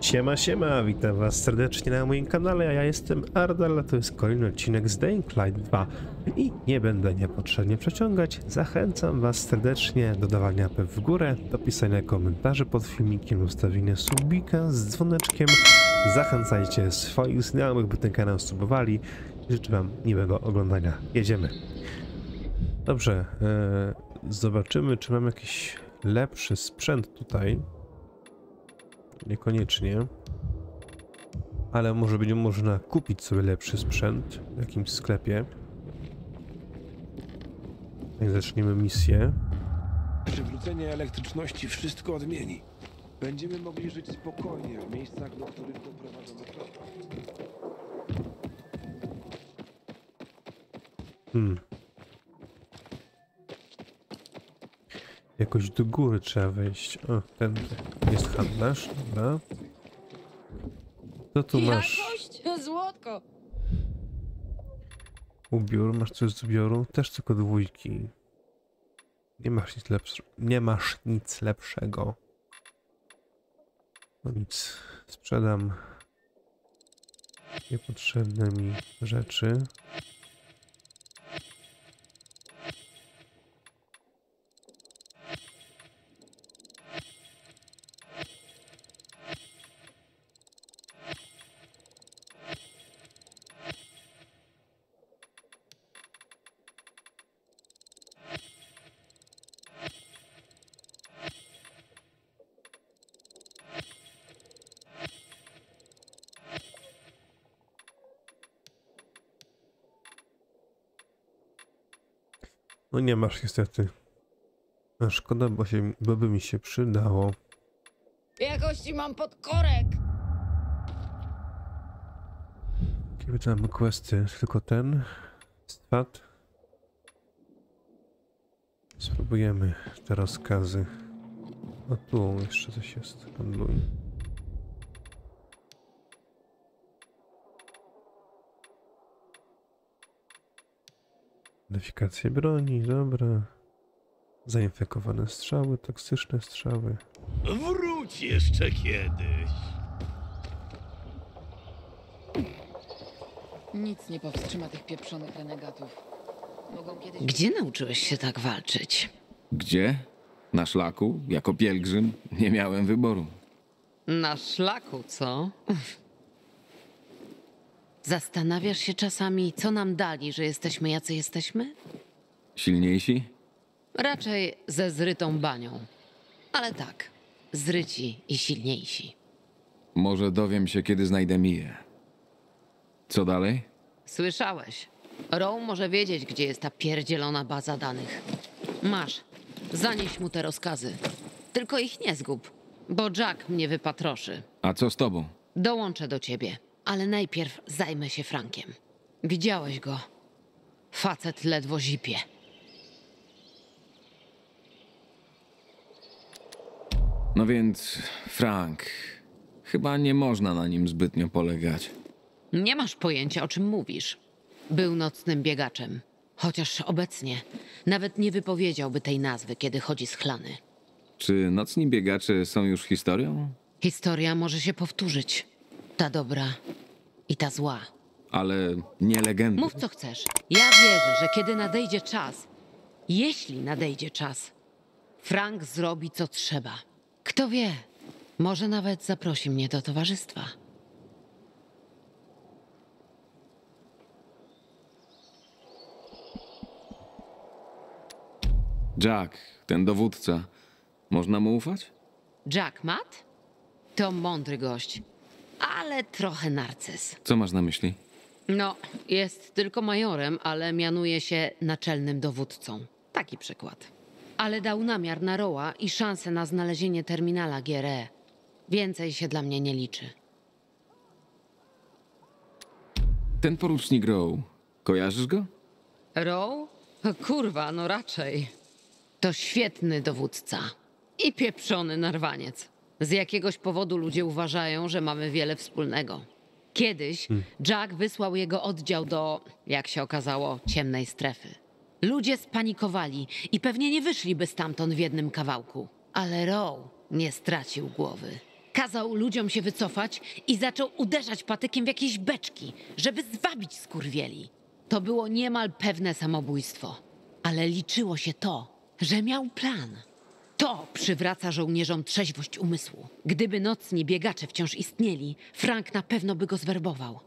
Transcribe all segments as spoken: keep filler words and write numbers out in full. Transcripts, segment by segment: Siema, siema, witam was serdecznie na moim kanale, a ja jestem Ardal, a to jest kolejny odcinek z Dying Light dwa i nie będę niepotrzebnie przeciągać, zachęcam was serdecznie do dawania łapy w górę, do pisania komentarzy pod filmikiem, ustawienia subika z dzwoneczkiem, zachęcajcie swoich znajomych, by ten kanał subowali i życzę wam miłego oglądania. Jedziemy. Dobrze, yy, zobaczymy, czy mam jakiś lepszy sprzęt tutaj. Niekoniecznie, ale może będzie można kupić sobie lepszy sprzęt w jakimś sklepie. I zaczniemy misję. Przywrócenie elektryczności wszystko odmieni. Będziemy mogli żyć spokojnie w miejscach, do których doprowadzono trochę. Hmm. Jakoś do góry trzeba wejść. O, ten jest handlarz, dobra. Co tu masz? Jakość, złotko. Ubiór, masz coś z ubioru? Też tylko dwójki. Nie masz nic lepszego. Nie masz nic lepszego. No nic, sprzedam niepotrzebne mi rzeczy. No nie masz niestety. No szkoda, bo, się, bo by mi się przydało. Jakości mam pod korek. Kiedy tam questy? Tylko ten stat. Spróbujemy te rozkazy. A tu jeszcze coś jest. Handluj. Modyfikacje broni, dobra. Zainfekowane strzały, toksyczne strzały. Wróć jeszcze kiedyś. Nic nie powstrzyma tych pieprzonych renegatów. Mogą kiedyś... Gdzie nauczyłeś się tak walczyć? Gdzie? Na szlaku? Jako pielgrzym? Nie miałem wyboru. Na szlaku, co? Zastanawiasz się czasami, co nam dali, że jesteśmy jacy jesteśmy? Silniejsi? Raczej ze zrytą banią. Ale tak, zryci i silniejsi. Może dowiem się, kiedy znajdę Miję. Co dalej? Słyszałeś. Row może wiedzieć, gdzie jest ta pierdzielona baza danych. Masz, zanieś mu te rozkazy. Tylko ich nie zgub, bo Jack mnie wypatroszy. A co z tobą? Dołączę do ciebie. Ale najpierw zajmę się Frankiem. Widziałeś go. Facet ledwo zipie. No więc, Frank, chyba nie można na nim zbytnio polegać. Nie masz pojęcia, o czym mówisz. Był nocnym biegaczem. Chociaż obecnie nawet nie wypowiedziałby tej nazwy, kiedy chodzi z chlany. Czy nocni biegacze są już historią? Historia może się powtórzyć. Ta dobra i ta zła. Ale nie legendy. Mów co chcesz. Ja wierzę, że kiedy nadejdzie czas, jeśli nadejdzie czas, Frank zrobi co trzeba. Kto wie, może nawet zaprosi mnie do towarzystwa. Jack, ten dowódca. Można mu ufać? Jack Matt? To mądry gość. Ale trochę narcyz. Co masz na myśli? No, jest tylko majorem, ale mianuje się naczelnym dowódcą. Taki przykład. Ale dał namiar na Rowa i szansę na znalezienie terminala G R E. Więcej się dla mnie nie liczy. Ten porucznik Row, kojarzysz go? Row? Kurwa, no raczej. To świetny dowódca. I pieprzony narwaniec. Z jakiegoś powodu ludzie uważają, że mamy wiele wspólnego. Kiedyś Jack wysłał jego oddział do, jak się okazało, ciemnej strefy. Ludzie spanikowali i pewnie nie wyszliby stamtąd w jednym kawałku. Ale Row nie stracił głowy. Kazał ludziom się wycofać i zaczął uderzać patykiem w jakieś beczki, żeby zwabić skurwieli. To było niemal pewne samobójstwo, ale liczyło się to, że miał plan. To przywraca żołnierzom trzeźwość umysłu. Gdyby nocni biegacze wciąż istnieli, Frank na pewno by go zwerbował.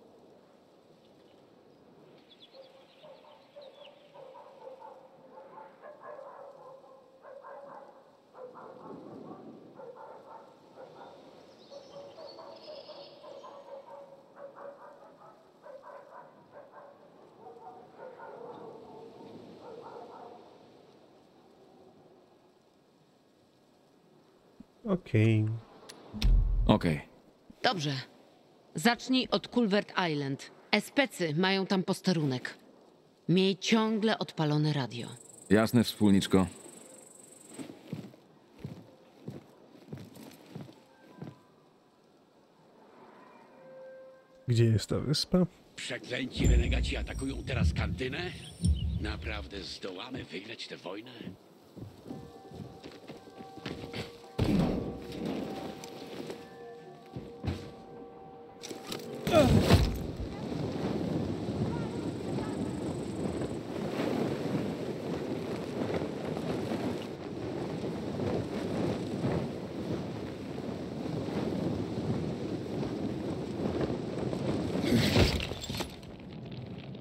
Okej. Okej. Okay. Dobrze. Zacznij od Culvert Island. Especy mają tam posterunek. Miej ciągle odpalone radio. Jasne, wspólniczko. Gdzie jest ta wyspa? Przeklęci renegaci atakują teraz kantynę? Naprawdę zdołamy wygrać tę wojnę?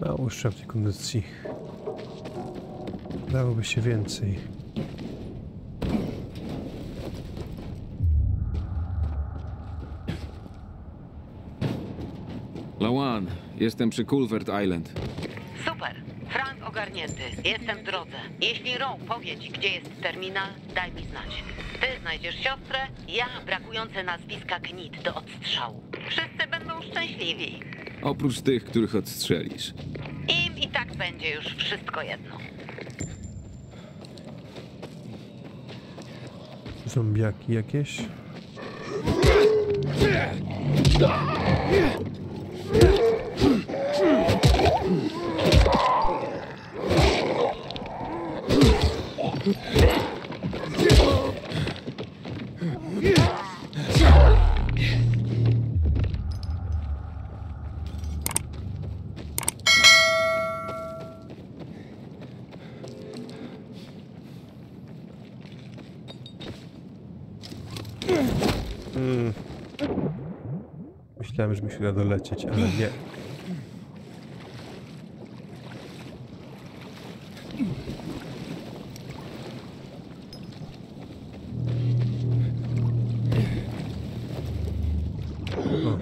Mało szczęścia kondycji. Dałoby się więcej. Lawan, jestem przy Culvert Island. Super, Frank ogarnięty. Jestem w drodze. Jeśli Row powie ci, gdzie jest terminal, daj mi znać. Ty znajdziesz siostrę, ja brakujące nazwiska gnid do odstrzału. Wszyscy będą szczęśliwi. Oprócz tych, których odstrzelisz. Im i tak będzie już wszystko jedno. Zombiaki jakieś? Hmm. Myślałem, że mi się da dolecieć, ale nie.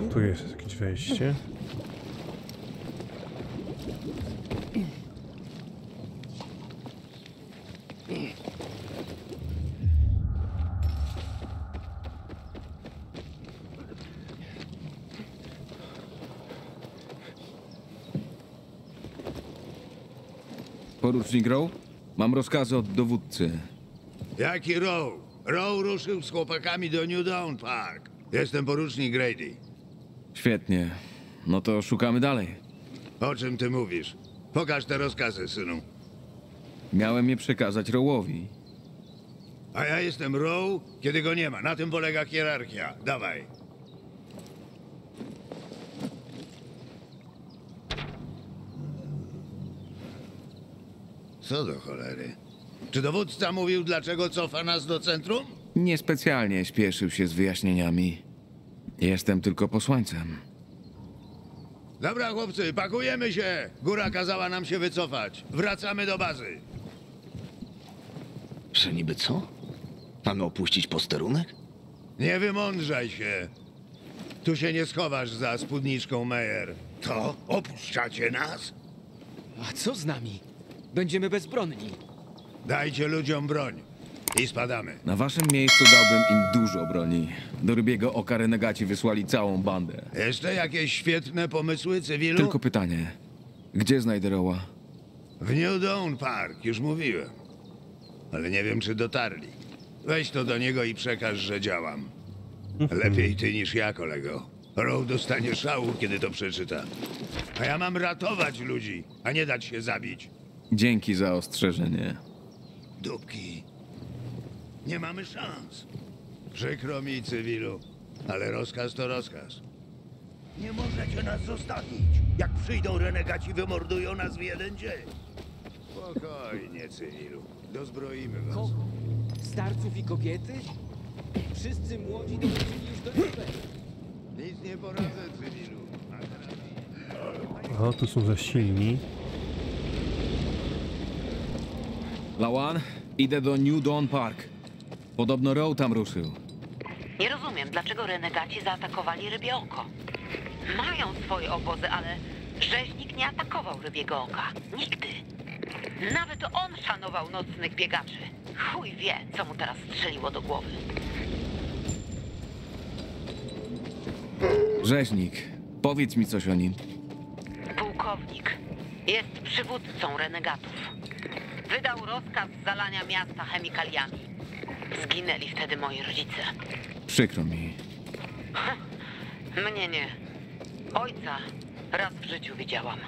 O, tu jest jakieś wejście. Porucznik Row? Mam rozkazy od dowódcy. Jaki Row? Row ruszył z chłopakami do New Dawn Park. Jestem porucznik Grady. Świetnie. No to szukamy dalej. O czym ty mówisz? Pokaż te rozkazy, synu. Miałem je przekazać Rowowi. A ja jestem Row, kiedy go nie ma. Na tym polega hierarchia. Dawaj. Co do cholery? Czy dowódca mówił, dlaczego cofa nas do centrum? Niespecjalnie śpieszył się z wyjaśnieniami. Jestem tylko posłańcem. Dobra, chłopcy, pakujemy się! Góra kazała nam się wycofać. Wracamy do bazy. Że niby co? Mamy opuścić posterunek? Nie wymądrzaj się. Tu się nie schowasz za spódniczką Meyer. To? Opuszczacie nas? A co z nami? Będziemy bezbronni. Dajcie ludziom broń i spadamy. Na waszym miejscu dałbym im dużo broni. Do rybiego oka renegaci wysłali całą bandę. Jeszcze jakieś świetne pomysły, cywilu? Tylko pytanie. Gdzie znajdę Rowa? W New Dawn Park, już mówiłem. Ale nie wiem, czy dotarli. Weź to do niego i przekaż, że działam. Lepiej ty niż ja, kolego. Row dostanie szału, kiedy to przeczyta. A ja mam ratować ludzi, a nie dać się zabić. Dzięki za ostrzeżenie. Dupki. Nie mamy szans. Przykro mi, cywilu. Ale rozkaz to rozkaz. Nie możecie nas zostawić. Jak przyjdą renegaci, wymordują nas w jeden dzień. Spokojnie, cywilu. Dozbroimy was. Kogo? Starców i kobiety? Wszyscy młodzi dochodzili już do niebez. Nic nie poradzę, cywilu. O, tu są zasilni. Lawan, idę do New Dawn Park. Podobno Row tam ruszył. Nie rozumiem, dlaczego renegaci zaatakowali Rybie Oko. Mają swoje obozy, ale rzeźnik nie atakował Rybiego Oka. Nigdy. Nawet on szanował nocnych biegaczy. Chuj wie, co mu teraz strzeliło do głowy. Rzeźnik, powiedz mi coś o nim. Pułkownik jest przywódcą renegatów. Wydał rozkaz zalania miasta chemikaliami. Zginęli wtedy moi rodzice. Przykro mi. Mnie nie. Ojca raz w życiu widziałam.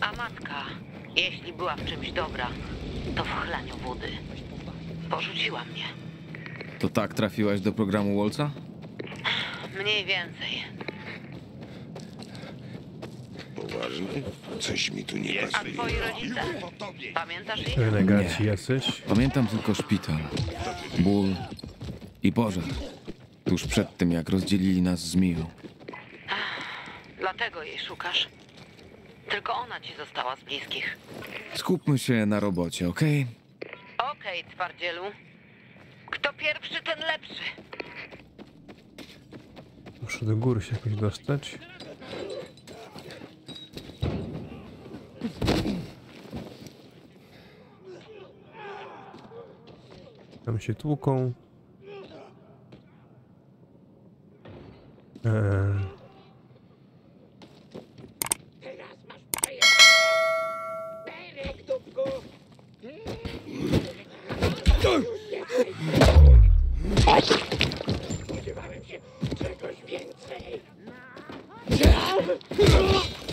A matka, jeśli była w czymś dobra, to w chlaniu wody. Porzuciła mnie. To tak trafiłaś do programu Wolca? Mniej więcej. Poważnie? Coś mi tu nie pasuje. A twoi rodzice? Pamiętasz ich? Renegaci jesteś? Pamiętam tylko szpital, ból i pożar. Tuż przed tym, jak rozdzielili nas z Miją. Dlatego jej szukasz. Tylko ona ci została z bliskich. Skupmy się na robocie, okej? Okay? Okej, okay, twardzielu. Kto pierwszy, ten lepszy. Muszę do góry się jakoś dostać. Tam się tłuką. Eee. Spodziewałem się czegoś więcej.